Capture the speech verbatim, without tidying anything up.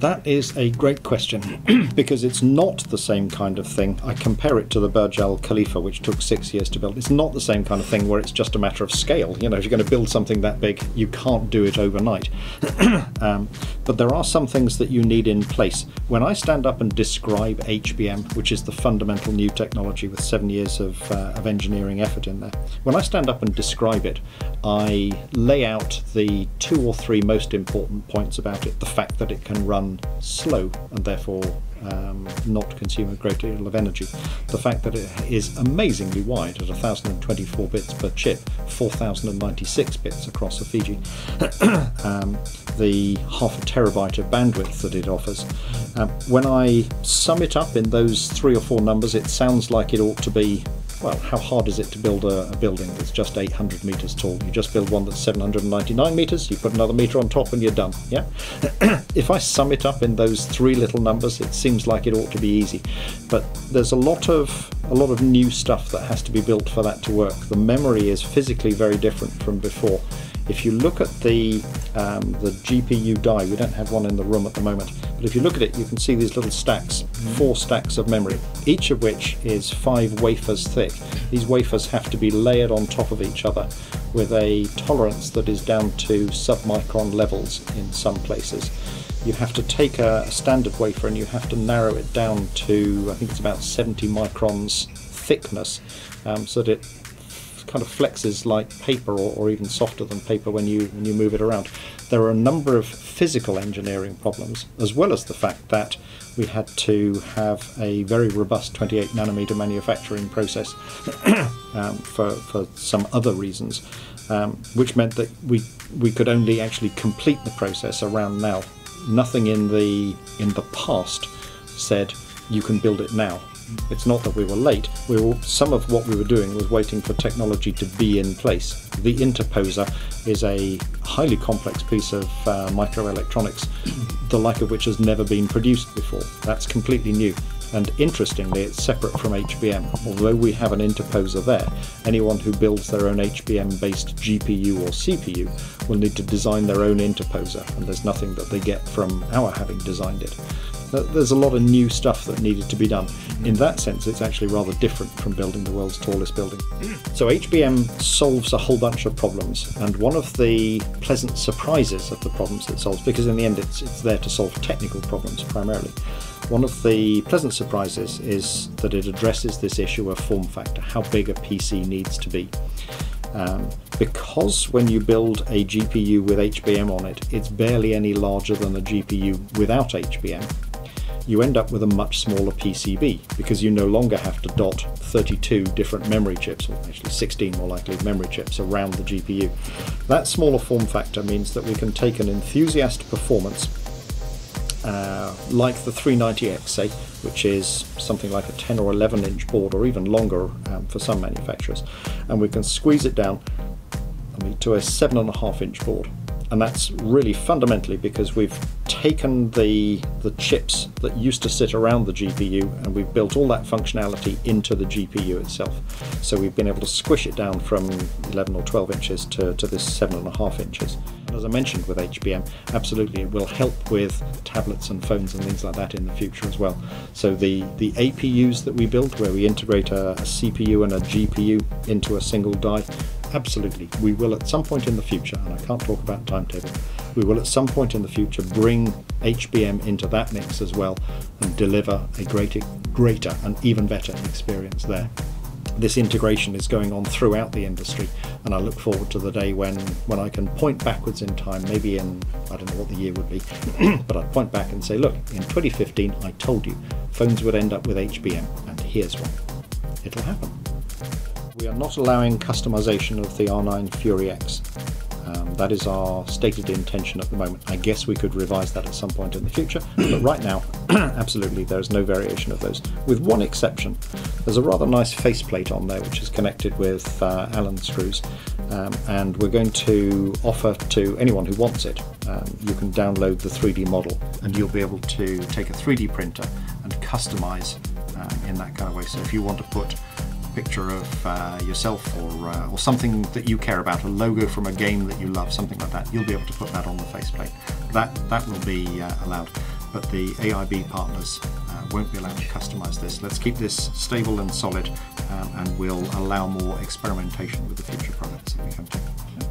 That is a great question because it's not the same kind of thing. I compare it to the Burj Al Khalifa, which took six years to build. It's not the same kind of thing where it's just a matter of scale. You know, if you're going to build something that big, you can't do it overnight. um, but there are some things that you need in place. When I stand up and describe H B M, which is the fundamental new technology with seven years of, uh, of engineering effort in there, when I stand up and describe it, I lay out the two or three most important points about it. The fact that it can run slow and therefore um, not consume a great deal of energy. The fact that it is amazingly wide at one thousand twenty-four bits per chip, four thousand ninety-six bits across a Fiji. um, the half a terabyte of bandwidth that it offers. Um, when I sum it up in those three or four numbers, it sounds like it ought to be, well, how hard is it to build a, a building that's just eight hundred meters tall? You just build one that's seven hundred ninety-nine meters, you put another meter on top and you're done, yeah? If I sum it up in those three little numbers, it seems like it ought to be easy. But there's a lot of, a lot of new stuff that has to be built for that to work. The memory is physically very different from before. If you look at the, um, the G P U die, we don't have one in the room at the moment, but if you look at it, you can see these little stacks, four stacks of memory, each of which is five wafers thick. These wafers have to be layered on top of each other with a tolerance that is down to submicron levels in some places. You have to take a standard wafer and you have to narrow it down to, I think it's about seventy microns thickness, um, so that it kind of flexes like paper, or, or even softer than paper when you when you move it around. There are a number of physical engineering problems, as well as the fact that we had to have a very robust twenty-eight nanometer manufacturing process um, for, for some other reasons, um, which meant that we we could only actually complete the process around now. Nothing in the in the past said you can build it now. It's not that we were late, we were, some of what we were doing was waiting for technology to be in place. The interposer is a highly complex piece of uh, microelectronics, the like of which has never been produced before. That's completely new. And interestingly, it's separate from H B M. Although we have an interposer there, anyone who builds their own H B M-based G P U or C P U will need to design their own interposer, and there's nothing that they get from our having designed it. There's a lot of new stuff that needed to be done. In that sense, it's actually rather different from building the world's tallest building. So H B M solves a whole bunch of problems, and one of the pleasant surprises of the problems it solves, because in the end it's, it's there to solve technical problems primarily, one of the pleasant surprises is that it addresses this issue of form factor, how big a P C needs to be. Um, because when you build a G P U with H B M on it, it's barely any larger than a G P U without H B M. You end up with a much smaller P C B, because you no longer have to dot thirty-two different memory chips, or actually sixteen more likely memory chips around the G P U. That smaller form factor means that we can take an enthusiast performance uh, like the three ninety X, say, which is something like a ten or eleven inch board, or even longer um, for some manufacturers, and we can squeeze it down to a seven and a half inch board. And that's really fundamentally because we've taken the, the chips that used to sit around the G P U and we've built all that functionality into the G P U itself. So we've been able to squish it down from eleven or twelve inches to, to this seven and a half inches. And as I mentioned with H B M, absolutely it will help with tablets and phones and things like that in the future as well. So the, the A P Us that we build, where we integrate a, a C P U and a G P U into a single die, absolutely, we will at some point in the future, and I can't talk about timetable, we will at some point in the future bring H B M into that mix as well and deliver a greater, greater and even better experience there. This integration is going on throughout the industry, and I look forward to the day when, when I can point backwards in time, maybe in, I don't know what the year would be, but I'd point back and say, look, in twenty fifteen I told you phones would end up with H B M, and here's one. It'll happen. We are not allowing customization of the R nine Fury X. Um, that is our stated intention at the moment. I guess we could revise that at some point in the future, but right now, absolutely, there is no variation of those, with one exception. There's a rather nice faceplate on there which is connected with uh, Allen screws, um, and we're going to offer to anyone who wants it, um, you can download the three D model, and you'll be able to take a three D printer and customize um, in that kind of way. So if you want to put picture of uh, yourself, or, uh, or something that you care about, a logo from a game that you love, something like that, you'll be able to put that on the faceplate. That, that will be uh, allowed. but the A I B partners uh, won't be allowed to customize this. Let's keep this stable and solid, um, and we'll allow more experimentation with the future products that we come to.